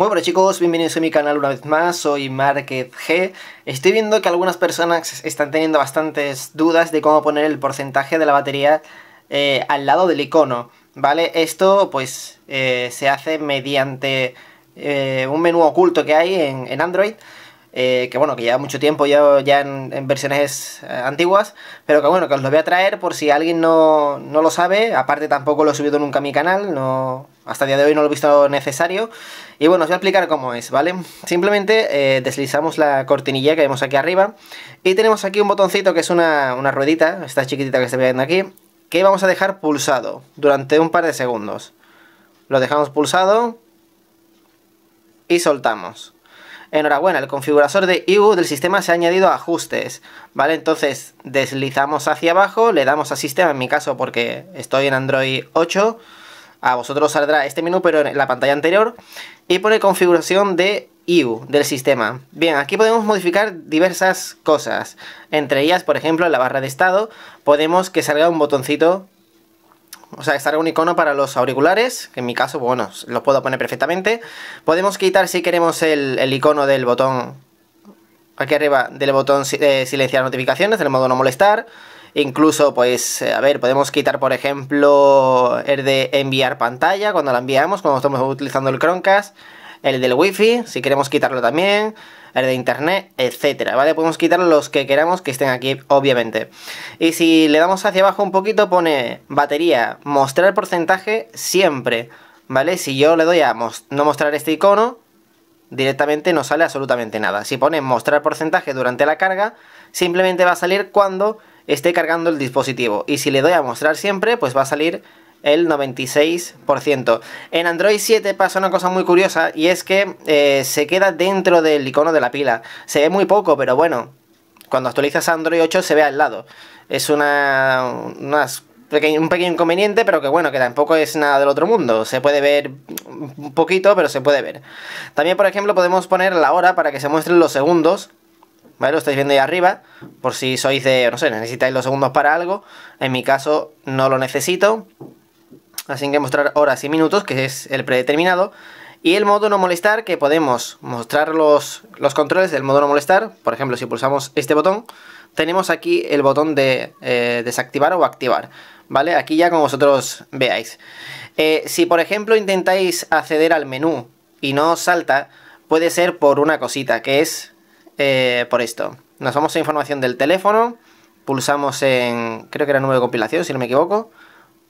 Muy bueno chicos, bienvenidos a mi canal una vez más, soy MarkezG. Estoy viendo que algunas personas están teniendo bastantes dudas de cómo poner el porcentaje de la batería al lado del icono, ¿vale? Esto pues se hace mediante un menú oculto que hay en Android, que bueno, que lleva mucho tiempo ya en versiones antiguas, pero que bueno, que os lo voy a traer por si alguien no lo sabe. Aparte tampoco lo he subido nunca a mi canal, no... Hasta el día de hoy no lo he visto necesario. Y bueno, os voy a explicar cómo es, ¿vale? Simplemente deslizamos la cortinilla que vemos aquí arriba. Y tenemos aquí un botoncito que es una ruedita, esta chiquitita que se ve viendo aquí, que vamos a dejar pulsado durante un par de segundos. Lo dejamos pulsado y soltamos. Enhorabuena, el configurador de IU del sistema se ha añadido ajustes, ¿vale? Entonces deslizamos hacia abajo, le damos a sistema, en mi caso porque estoy en Android 8... A vosotros saldrá este menú, pero en la pantalla anterior. Y pone configuración de IU, del sistema. Bien, aquí podemos modificar diversas cosas. Entre ellas, por ejemplo, en la barra de estado, podemos que salga un botoncito, o sea, que salga un icono para los auriculares, que en mi caso, bueno, lo puedo poner perfectamente. Podemos quitar, si queremos, el icono del botón, aquí arriba, del botón silenciar notificaciones, del modo no molestar. Incluso, pues, a ver, podemos quitar, por ejemplo, el de enviar pantalla cuando la enviamos, cuando estamos utilizando el Chromecast, el del Wi-Fi, si queremos quitarlo también, el de Internet, etcétera, ¿vale? Podemos quitar los que queramos que estén aquí, obviamente. Y si le damos hacia abajo un poquito, pone batería, mostrar porcentaje siempre, ¿vale? Si yo le doy a no mostrar este icono, directamente no sale absolutamente nada. Si pone mostrar porcentaje durante la carga, simplemente va a salir cuando esté cargando el dispositivo. Y si le doy a mostrar siempre, pues va a salir el 96%. En Android 7 pasa una cosa muy curiosa, y es que se queda dentro del icono de la pila. Se ve muy poco, pero bueno, cuando actualizas Android 8 se ve al lado. Es un pequeño inconveniente, pero que bueno, que tampoco es nada del otro mundo. Se puede ver un poquito, pero se puede ver. También, por ejemplo, podemos poner la hora para que se muestren los segundos, ¿vale? Lo estáis viendo ahí arriba, por si sois de, no sé, necesitáis los segundos para algo. En mi caso no lo necesito, así que mostrar horas y minutos, que es el predeterminado. Y el modo no molestar, que podemos mostrar los controles del modo no molestar. Por ejemplo, si pulsamos este botón, tenemos aquí el botón de desactivar o activar, ¿vale? Aquí ya como vosotros veáis. Si por ejemplo intentáis acceder al menú y no os salta, puede ser por una cosita, que es por esto. Nos vamos a información del teléfono, pulsamos en, creo que era el número de compilación, si no me equivoco.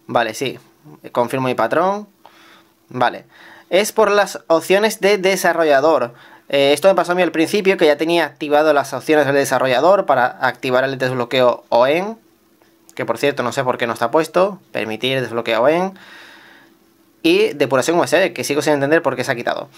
Vale, sí, confirmo mi patrón. Vale. Es por las opciones de desarrollador. Esto me pasó a mí al principio, que ya tenía activado las opciones del desarrollador para activar el desbloqueo OEM, que por cierto no sé por qué no está puesto, permitir desbloqueo OEM, y depuración USB, que sigo sin entender por qué se ha quitado.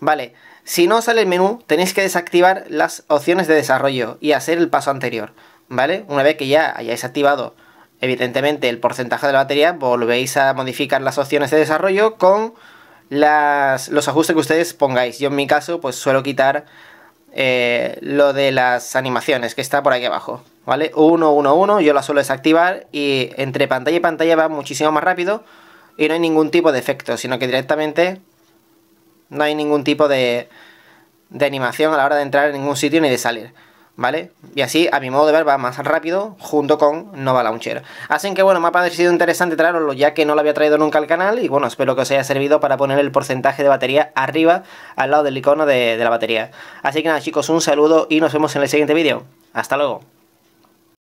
Vale, si no sale el menú, tenéis que desactivar las opciones de desarrollo y hacer el paso anterior, ¿vale? Una vez que ya hayáis activado, evidentemente, el porcentaje de la batería, volvéis a modificar las opciones de desarrollo con los ajustes que ustedes pongáis. Yo en mi caso pues suelo quitar lo de las animaciones, que está por aquí abajo, ¿vale? 1, 1, 1, yo la suelo desactivar, y entre pantalla y pantalla va muchísimo más rápido y no hay ningún tipo de efecto, sino que directamente no hay ningún tipo de animación a la hora de entrar en ningún sitio ni de salir, ¿vale? Y así, a mi modo de ver, va más rápido junto con Nova Launcher. Así que bueno, me ha parecido interesante traeroslo, ya que no lo había traído nunca al canal. Y bueno, espero que os haya servido para poner el porcentaje de batería arriba, al lado del icono de la batería. Así que nada chicos, un saludo y nos vemos en el siguiente vídeo. Hasta luego.